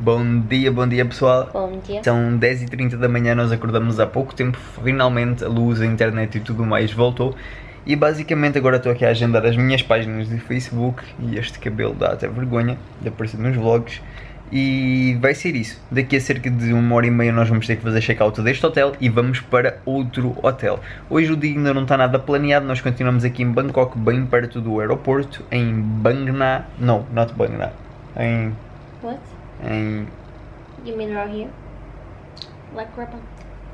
Bom dia pessoal. Bom dia. São 10h30 da manhã, nós acordamos há pouco tempo, finalmente a luz, a internet e tudo mais voltou. E basicamente agora estou aqui a agendar as minhas páginas de Facebook e este cabelo dá até vergonha de aparecer nos vlogs. E vai ser isso, daqui a cerca de 1h30 nós vamos ter que fazer check-out deste hotel e vamos para outro hotel. Hoje o dia ainda não está nada planeado, nós continuamos aqui em Bangkok, bem perto do aeroporto, em Bangna, não, not Bangna, em... What? Em... You mean right here? Lutkrabang.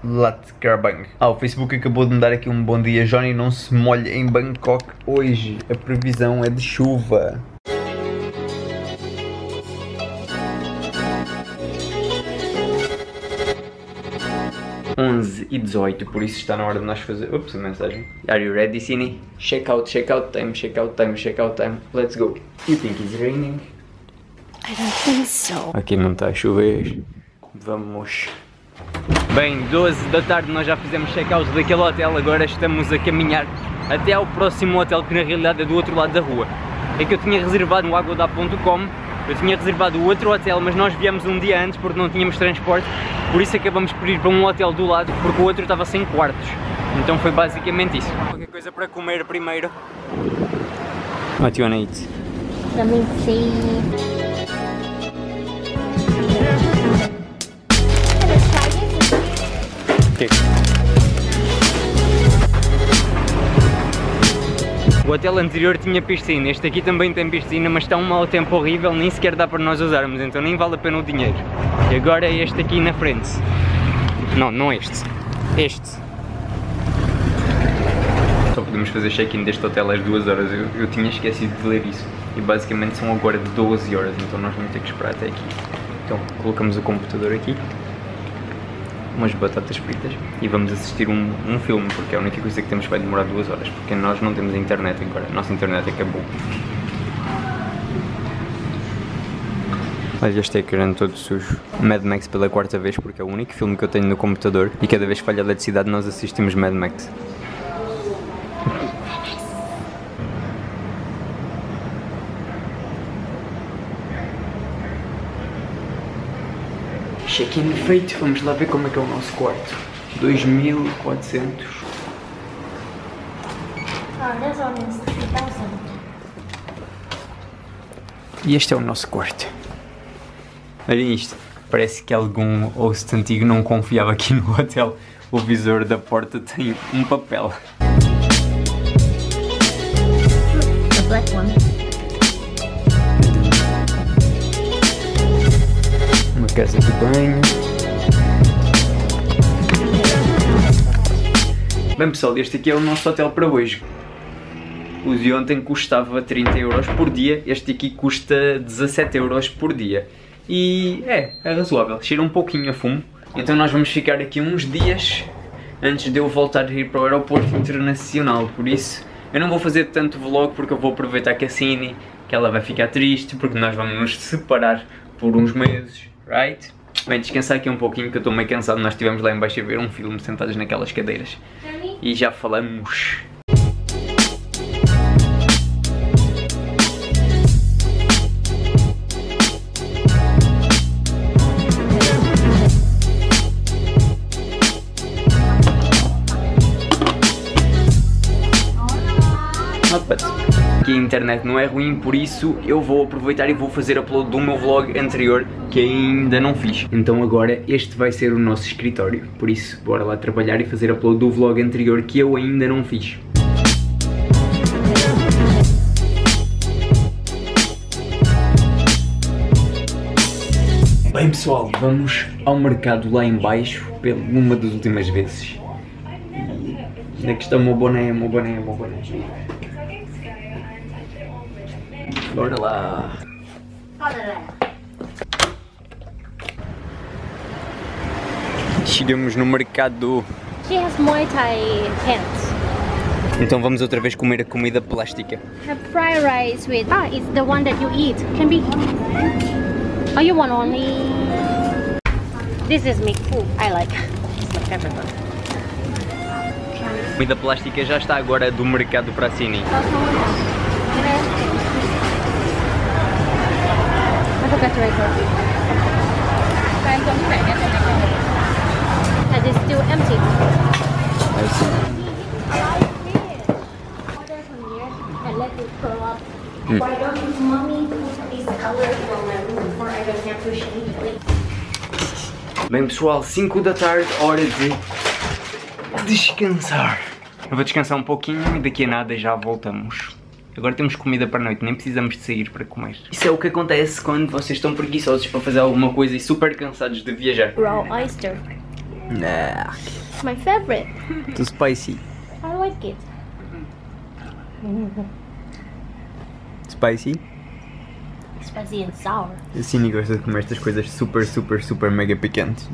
Lutkrabang. Ah, o Facebook acabou de me dar aqui um bom dia, Johnny, não se molhe em Bangkok hoje, a previsão é de chuva. E 18, por isso está na hora de nós fazer... Ups, a mensagem. Are you ready, Cine? Check out time, check out time, check out time. Let's go. You think it's raining? I don't think so. Aqui não está a chover. Vamos. Bem, 12 da tarde nós já fizemos check-out daquele hotel. Agora estamos a caminhar até ao próximo hotel, que na realidade é do outro lado da rua. É que eu tinha reservado no Agoda.com. Eu tinha reservado outro hotel, mas nós viemos um dia antes porque não tínhamos transporte, por isso acabamos por ir para um hotel do lado porque o outro estava sem quartos. Então foi basicamente isso. Qualquer coisa para comer primeiro. What you wanna eat? Let me see. Okay. O hotel anterior tinha piscina, este aqui também tem piscina, mas está um mau tempo horrível, nem sequer dá para nós usarmos, então nem vale a pena o dinheiro. E agora é este aqui na frente. Não, não este. Este. Só podemos fazer check-in deste hotel às 2 horas, eu tinha esquecido de ler isso. E basicamente são agora 12 horas, então nós vamos ter que esperar até aqui. Então colocamos o computador aqui, umas batatas fritas e vamos assistir um filme, porque é a única coisa que temos que vai demorar 2 horas, porque nós não temos internet agora, a nossa internet acabou. Olha este ecrã todo sujo. Mad Max pela 4ª vez, porque é o único filme que eu tenho no computador e cada vez que falha a eletricidade nós assistimos Mad Max. Check-in feito, vamos lá ver como é que é o nosso quarto. 2400. E este é o nosso quarto. Olha isto, parece que algum host antigo não confiava aqui no hotel. O visor da porta tem um papel. The black one. Casa de banho. Bem pessoal, este aqui é o nosso hotel para hoje. O de ontem custava 30€ por dia, este aqui custa 17€ por dia. E é razoável, cheira um pouquinho a fumo. Então nós vamos ficar aqui uns dias antes de eu voltar a ir para o aeroporto internacional, por isso eu não vou fazer tanto vlog porque eu vou aproveitar que a Cine, que ela vai ficar triste porque nós vamos nos separar por uns meses. Right? Bem, descansar aqui um pouquinho que eu estou meio cansado, nós estivemos lá em baixo a ver um filme sentados naquelas cadeiras. E já falamos. Que a internet não é ruim, por isso eu vou aproveitar e vou fazer upload do meu vlog anterior que ainda não fiz. Então agora este vai ser o nosso escritório, por isso bora lá trabalhar e fazer upload do vlog anterior que eu ainda não fiz. Bem pessoal, vamos ao mercado lá em baixo pela uma das últimas vezes. Onde é que está o meu boné, meu boné, meu boné? Bora lá! Chegamos no mercado. She has Muay Thai pants. Então vamos outra vez comer a comida plástica. Have fried rice with... Ah, it's the one that you eat. Can be... Oh, you want only... This is me. Ooh, I like. It's like everyone. A comida plástica já está agora do mercado para a Cine. I forgot to write that. Why don't mommy put these colors on my room before I don't have to shade? Bem pessoal, 5 da tarde, hora de descansar. Eu vou descansar um pouquinho e daqui a nada já voltamos. Agora temos comida para a noite, nem precisamos de sair para comer. Isso é o que acontece quando vocês estão preguiçosos para fazer alguma coisa e super cansados de viajar. Raw oyster. Nah. It's my favorite. Too spicy. I like it. Spicy? Spicy and sour. Assim, gosto de comer estas coisas super mega picantes.